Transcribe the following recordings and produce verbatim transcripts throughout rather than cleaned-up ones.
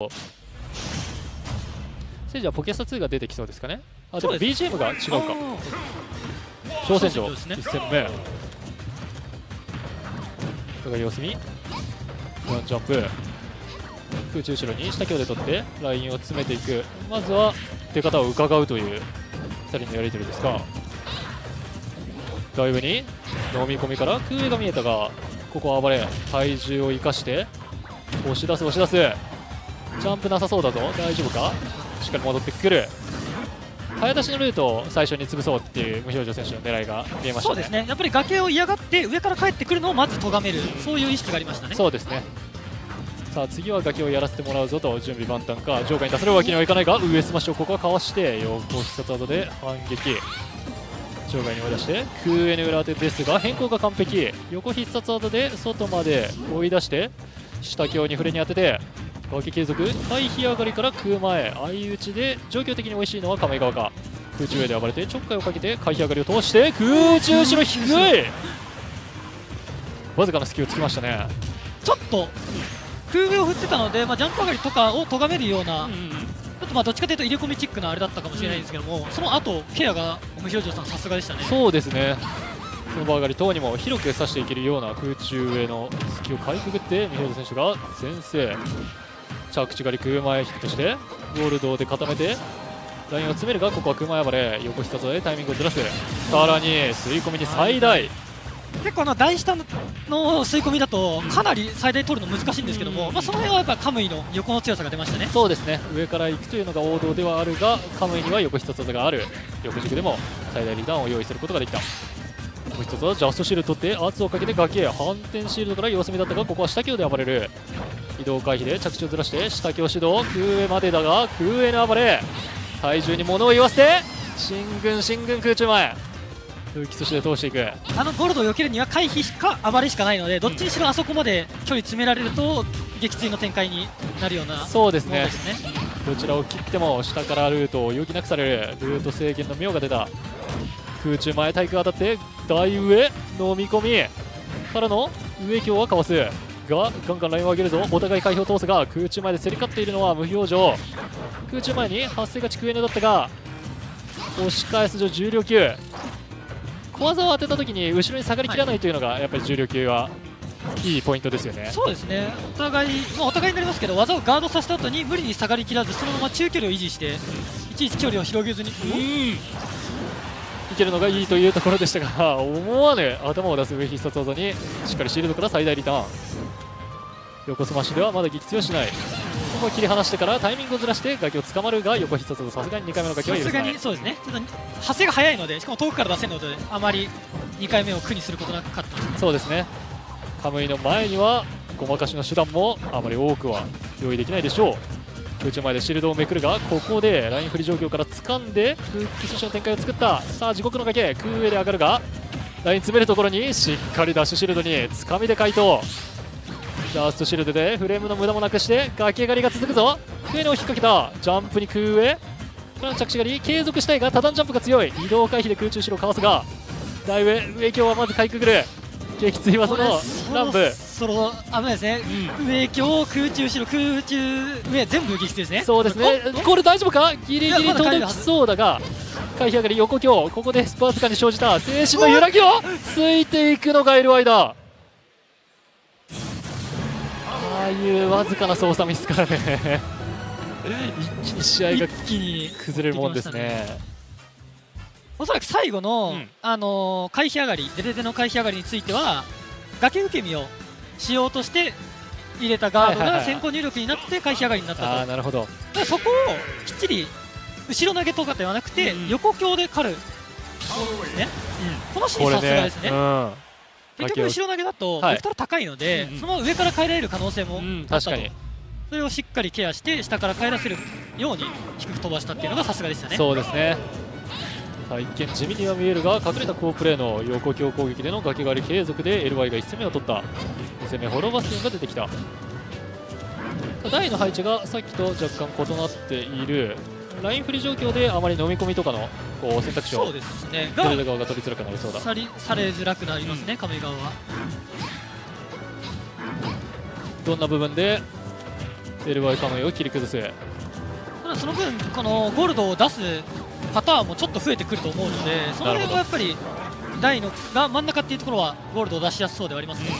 それじゃあポケスタツーが出てきそうですかね。あ、でも ビージーエム が違うか。挑戦状いっせんめこれが様子見ワンジャンプ空中後ろに下強で取ってラインを詰めていく。まずは出方を伺うというふたりのやり取りですか。だいぶに飲み込みから空上が見えたが、ここは暴れ体重を生かして押し出す押し出す。ジャンプなさそうだぞ、大丈夫か。しっかり戻ってくる。早出しのルートを最初に潰そうっていう無表情選手の狙いが見えましたね。そうですね、やっぱり崖を嫌がって上から帰ってくるのをまず咎める、そういう意識がありましたね。そうですね。さあ次は崖をやらせてもらうぞと準備万端か。上下に出せるわけにはいかないが、上スマッシュをここはかわして横必殺技で反撃。場外に追い出して空上に裏当てですが、変更が完璧。横必殺技で外まで追い出して下強に触れに当てて脇継続、対飛上がりから空前相打ちで状況的に美味しいのは亀井側か。空中上で暴れてちょっかいをかけて回避上がりを通して空中後ろ低いわずかな隙をつきましたね。ちょっと空上を振ってたので、まあ、ジャンプ上がりとかを咎めるような、うん、ちょっとまあどっちかというと入れ込みチックなあれだったかもしれないんですけども、うん、その後ケアが無表情さんさすがでしたね。そうですね、その場上がり等にも広く刺していけるような空中上の隙をかいくぐって三浦選手が先制。着地狩り空前ヒットしてゴールドで固めてラインを詰めるが、ここは空前暴れ横必殺でタイミングをずらす。さらに吸い込みに最大、結構あの台下の吸い込みだとかなり最大取るの難しいんですけども、まあその辺はやっぱカムイの横の強さが出ましたね。そうですね、上から行くというのが王道ではあるが、カムイには横必殺技がある。横軸でも最大リターンを用意することができた。もう一つはジャストシールド取って圧をかけて崖へ反転シールドから様子見だったが、ここは下強で暴れる。移動回避で着地をずらして下強指導空上までだが、空上の暴れ体重に物を言わせて進軍進軍空中前空気寿司で通していく。あのゴールドを避けるには回避か暴れしかないので、どっちにしろあそこまで距離詰められると撃墜の展開になるような。そうですね、どちらを切っても下からルートを余儀なくされる。ルート制限の妙が出た。空中前対空当たって台上飲み込みからの上強はかわすが、ガンガンラインを上げるぞ。お互い開票通すが空中前で競り勝っているのは無表情。空中前に発生がちくえのだったが押し返す上重量級。小技を当てた時に後ろに下がりきらないというのがやっぱり重量級はいいポイントですよね。そうですね、お互い、まあ、お互いになりますけど、技をガードさせた後に無理に下がりきらずそのまま中距離を維持していちいち距離を広げずにいけるのがいいというところでしたが、思わぬ頭を出す上必殺技にしっかりシールドから最大リターン。横スマッシュではまだ撃墜はしない。ここを切り離してからタイミングをずらして崖を捕まるが、横必殺技さすがににかいめの崖を許さない。さすがにそうですね、ちょっと発生が早いので、しかも遠くから出せるのであまりにかいめを苦にすることなかったですね。そうですね、カムイの前にはごまかしの手段もあまり多くは用意できないでしょう。空中前でシールドをめくるが、ここでライン振り状況から掴んで空気寿司の展開を作った。さあ地獄の崖空上で上がるがライン詰めるところにしっかりダッシュシールドに掴みで回答。ジャストシールドでフレームの無駄もなくして崖狩りが続くぞ。空のを引っ掛けたジャンプに空上からの着地狩り継続したいが、多段ジャンプが強い。移動回避で空中後ろかわすが台上上強はまずかいくぐる。撃墜はそのランプそろ危ないですね、うん、上強空中後ろ空中上全部撃墜ですね。そうですね、これ大丈夫か。ギリギリ届きそうだが回避上がり横強、ここでスパーツ感に生じた精神の揺らぎをついていくのが エルワイ だ。ああいうわずかな操作ミスからね一気に試合が崩れるもんですね。おそらく最後の、うん、あの回避上がりデデデの回避上がりについては崖受け身をしようとして入れたガードが先行入力になって回避上がりになったと。ああなるほど、そこをきっちり後ろ投げとかではなくて、うん、横強で狩る、ね、うん、このシーンさすがですね、うん、結局後ろ投げだとベクトル高いので、はい、その上から帰られる可能性もあったと、うん、それをしっかりケアして下から帰らせるように低く飛ばしたっていうのがさすがでしたね。そうですね、さあ一見地味には見えるが隠れた好プレーの横強攻撃での崖狩り継続で エルワイ がいち戦目を取った。に戦目ホロバスティンが出てきた。台の配置がさっきと若干異なっている。ライン振り状況であまり飲み込みとかのこう選択肢を取れる側が取りづらくなりそうだ。されづらくなりますね、亀井側は。どんな部分でエルワイカムイを切り崩す。ただその分このゴールドを出すパターンもちょっと増えてくると思うので、その辺はやっぱり台のが真ん中っていうところはゴールドを出しやすそうではありますね。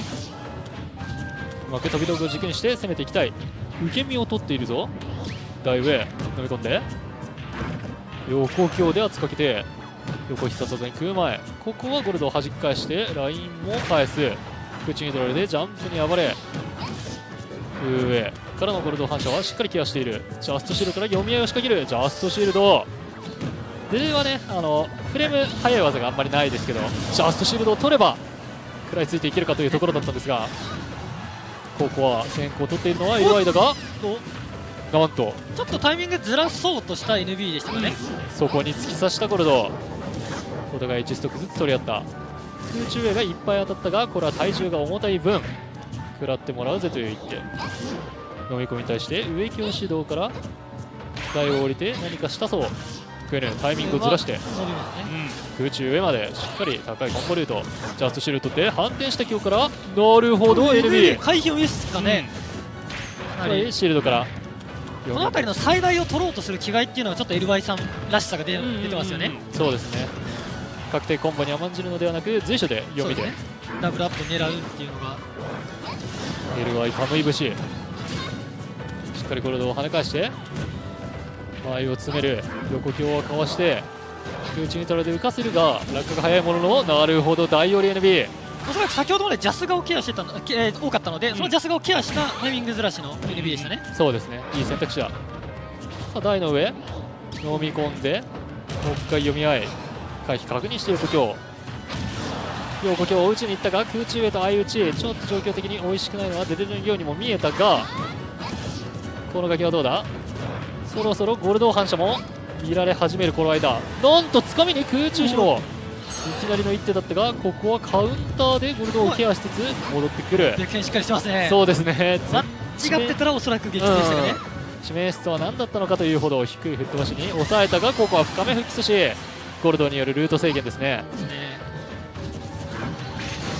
うまく飛び道具を受験して攻めていきたい。受け身を取っているぞ。台上飲み込んで横強で圧かけて横必殺技に食う前、ここはゴールドを弾き返してラインも返す。口に取られてジャンプに暴れ、上からのゴールド反射はしっかりケアしている。ジャストシールドから読み合いを仕掛ける。ジャストシールドではね、あのフレーム速い技があんまりないですけど、ジャストシールドを取れば食らいついていけるかというところだったんですが、ここは先行取っているのはエルワイだが、我慢とちょっとタイミングずらそうとした エヌビー でしたかね。そこに突き刺したゴールド、お互いいちストックずつ取り合った。空中絵がいっぱい当たったが、これは体重が重たい分食らってもらうぜという一手。飲み込みに対して植木を指導から台を降りて何かしたそう。クエヌタイミングをずらして、ね、うん、空中上までしっかり高いコンボルート。ジャストシールドって反転した強から、なるほど エルビー 回避をミスですかね、うん、シールドからこの辺りの最大を取ろうとする気概っていうのはちょっとエルワイさんらしさが 出, 出てますよね。そうですね、確定コンボに甘んじるのではなく随所で読みで、ね、ダブルアップ狙うっていうのがエルワイカムイ節。しっかりゴールドを跳ね返して間合いを詰める。横強をかわして空中に取られて浮かせるが、落下が早いものの、なるほど大より エヌビー。 おそらく先ほどまでジャスガをケアしてたの、えー、多かったので、うん、そのジャスガをケアしたタイミングずらしの エヌビー でしたね。そうですね、いい選択肢だ。さあ台の上飲み込んでもう一回読み合い回避確認して横強、横強を打ちにいったが空中へと相打ち。ちょっと状況的に美味しくないのは出てるようにも見えたが、このガキはどうだ。そろそろゴールド反射も見られ始める。この間なんとつかみに空中城、いきなりの一手だったが、ここはカウンターでゴールドをケアしつつ戻ってくる。逆転しっかりしてますね。そうですね、間違ってたらおそらく激痛でしたね。致命質は何だったのかというほど低い吹っ飛ばしに抑えたが、ここは深め吹き寿司。ゴールドによるルート制限ですね。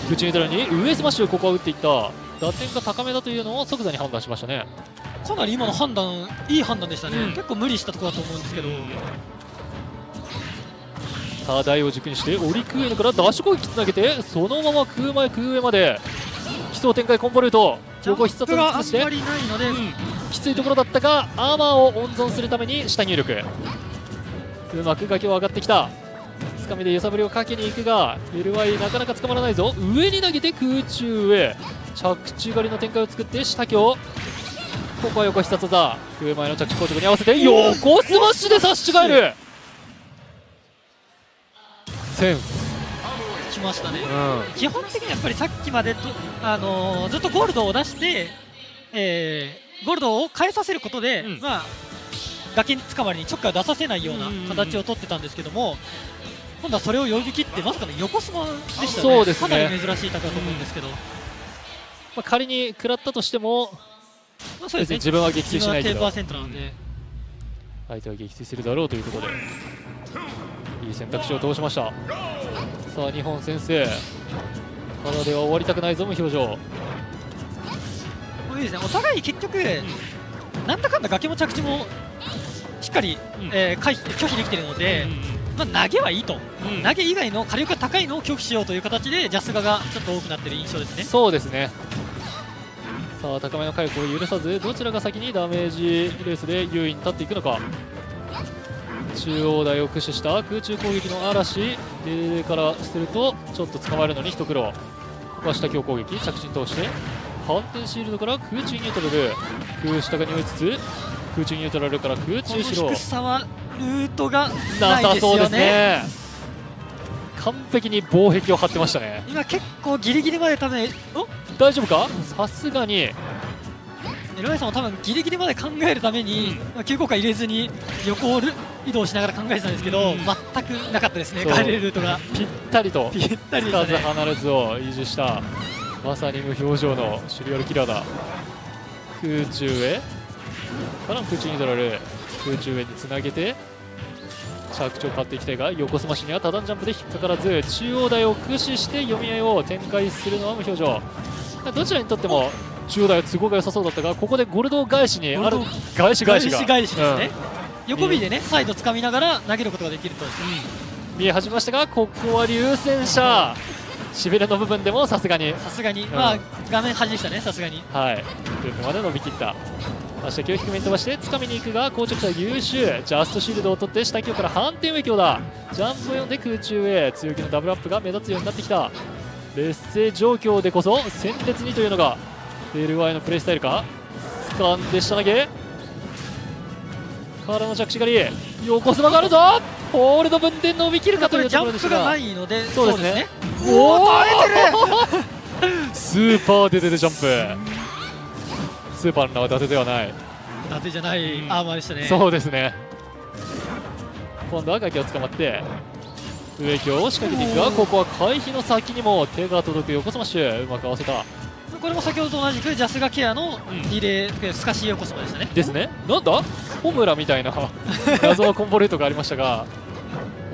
空中に取るに上スマッシュ、ここは打っていった。打点が高めだというのを即座に判断しましたね。かなり今の判断いい判断でしたね、うん、結構無理したところだと思うんですけど、うん、さあ台を軸にしてオリクエヌからダッシュ攻撃つなげて、そのまま空前空上まで奇想天開コンボルート。ここ必殺を突きしてきついところだったが、アーマーを温存するために下入力。うまく崖を上がってきた。つかみで揺さぶりをかけに行くが エルワイ なかなか捕まらないぞ。上に投げて空中へ着地狩りの展開を作って下強。ここは横必殺技、上前の着地硬直に合わせて横スマッシュで差し違える。センスきましたね、うん、基本的にやっぱりさっきまでと、あのー、ずっとゴールドを出して、えー、ゴールドを変えさせることで、うん、まあ、崖につかまりにちょっかいを出させないような形を取ってたんですけども、今度はそれを呼び切ってまさかの横スマでしたね。ね、かなり珍しい高だと思うんですけど、うん、まあ、仮に食らったとしても自分は撃墜しないけど相手は撃墜するだろうということで、いい選択肢を通しました。さあにほん先制、ただでは終わりたくないぞ無表情。いいですね、お互い結局、うん、なんだかんだ崖も着地もしっかり、うん、えー、回避拒否できているので、うん、まあ、投げはいいと、うん、投げ以外の火力が高いのを拒否しようという形でジャスガがちょっと多くなっている印象ですね。そうですね、さあ高めの回復を許さず、どちらが先にダメージレースで優位に立っていくのか。中央台を駆使した空中攻撃の嵐からするとちょっと捕まえるのに一苦労。ここは下強攻撃、着地に通して反転シールドから空中ニュートラル、空下が匂いつつ空中ニュートラルから空中シロー、この低さはルートがなさそうですね。完璧に防壁を張ってましたね。今結構ギリギリまでため、お大丈夫か。さすがにLyさんも多分ギリギリまで考えるために、うん、急降下入れずに横を移動しながら考えてたんですけど、うん、全くなかったですね。帰れるルートがぴったりとつかず離れずを維持した、まさに無表情のシリアルキラーだ。空中へから空中に取られる、空中へにつなげて着地を買っていきたいが、横スマッシュには多段ジャンプで引っかからず、中央台を駆使して読み合いを展開するのは無表情。どちらにとっても中央大都合が良さそうだったが、ここでゴルドー返しにある返し返しが返しですね、うん、横身でねサイド掴みながら投げることができると、うん、見え始めましたが、ここは流線車しびれの部分でもさすがにさすがに、うん、まあ画面端でしたね、さすがにはいループまで伸びきった。下級を低めに飛ばして掴みに行くが、硬直した優秀、ジャストシールドを取って下級から反転上強打、ジャンプを読んで空中へ強気のダブルアップが目立つようになってきた。劣勢状況でこそ鮮烈にというのが エルワイ のプレイスタイルか。掴んで下投げからの着地狩り、横スマがあるぞ、ホールド分で伸びきるかというところでしたが、ジャンプがないのでそうですね、おお耐えてるスーパーデデデジャンプ、スーパーの名は伊達ではない、伊達じゃない、うん、アーマーでしたね。そうですね、今度は崖を捕まって植木を仕掛けていくが、ここは回避の先にも手が届く横スマッシュ、うまく合わせた。これも先ほどと同じくジャスガケアのリレー、うん、すかし横スマでしたね。ですね、なんだホムラみたいな謎はコンボレートがありましたが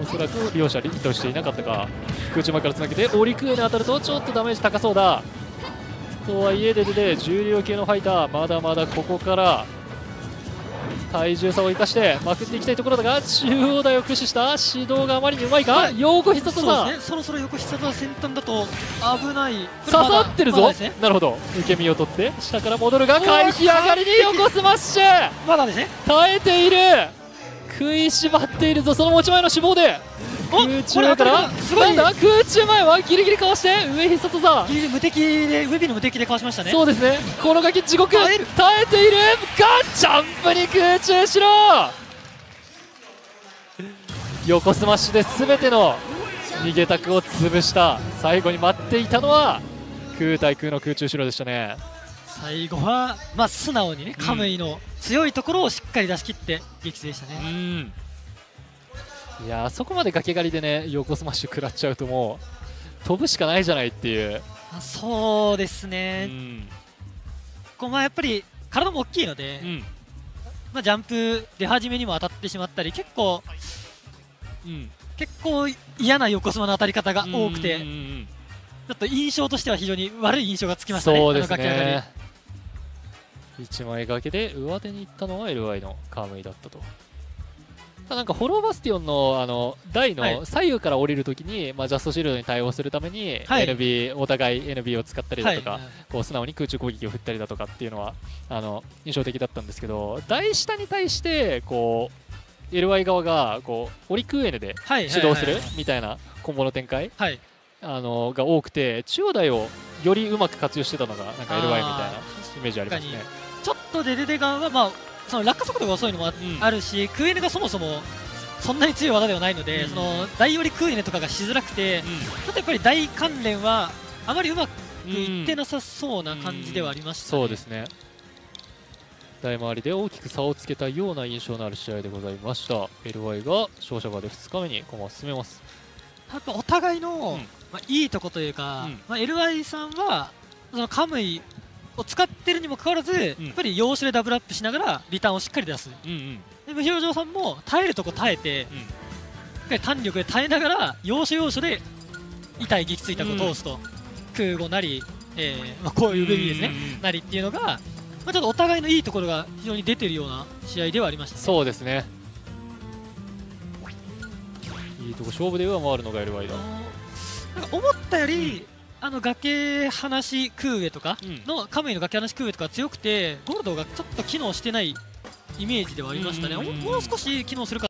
おそらく利用者リヒットしていなかったか。空中前からつなげて折りクエに当たるとちょっとダメージ高そうだ。とはいえデデデ重量級のファイター、まだまだここから体重差を生かしてまくっていきたいところだが、中央台を駆使した指導があまりにうまいか、横必殺技、ね、そろそろ横必殺技先端だと危ない、刺さってるぞ、ね、なるほど、受け身を取って下から戻るが回避上がりに横スマッシュまだですね、耐えている、食いしばっているぞ、その持ち前の脂肪で空中前からなんだ、空中前はギリギリかわして上必殺技、ギリギリ無敵で上火の無敵でかわしましたね。そうですね、このガキ地獄耐えているがジャンプに空中しろ横スマッシュで全ての逃げたくを潰した。最後に待っていたのは空対空の空中しろでしたね。最後は、まあ、素直にねカムイの強いところをしっかり出し切って撃墜でしたね、うん。いやー、そこまで崖狩りでね横スマッシュ食らっちゃうともう飛ぶしかないじゃないっていう。そうですね、うん、こうまあやっぱり体も大きいので、うん、まあ、ジャンプ出始めにも当たってしまったり結構、うん、結構嫌な横スマの当たり方が多くて、ちょっと印象としては非常に悪い印象がつきましたね。そうですね、いちまい崖で上手にいったのは エルワイ のカムイだったと。なんかフォローバスティオン の, あの台の左右から降りるときに、はい、まあ、ジャストシールドに対応するために、はい、 エヌビー、お互い エヌビー を使ったりだとか、はい、こう素直に空中攻撃を振ったりだとかっていうのはあの印象的だったんですけど、台下に対してこう エルワイ 側がこうオリクーエネで指導するみたいなコンボの展開、はい、あのが多くて、中央台をよりうまく活用してたのがなんか エルワイ みたいなイメージありますね。ちょっとデデデ側は、まあその落下速度が遅いのもあるし、うん、クーエネがそもそもそんなに強い技ではないので、うん、その台よりクーエネとかがしづらくて、うん、ちょっとやっぱり台関連はあまりうまくいってなさそうな感じではありましたね、うんうん、そうですね、台回りで大きく差をつけたような印象のある試合でございました。 エルワイ が勝者側でふつかめに駒を進めます。やっぱお互いの、うん、まあ、いいとこというか、うん、まあ、エルワイ さんはそのカムイを使ってるにもかかわらず、うん、やっぱり要所でダブルアップしながらリターンをしっかり出す、うんうん、で無表情さんも耐えるとこ耐えて、うん、しっかり弾力で耐えながら要所要所で痛い撃墜たことを通すと、うん、空後なり、えーまあ、こういう部分ですね、うんうん、なりっていうのが、まあ、ちょっとお互いのいいところが非常に出てるような試合ではありました、ね、そうですね、いいとこ勝負で上回るのが エルワイ だ。なんか思ったより、うん、あの崖話空上とかの、うん、カムイの崖話空上とか強くてゴルドがちょっと機能してないイメージではありましたね。もう少し機能するか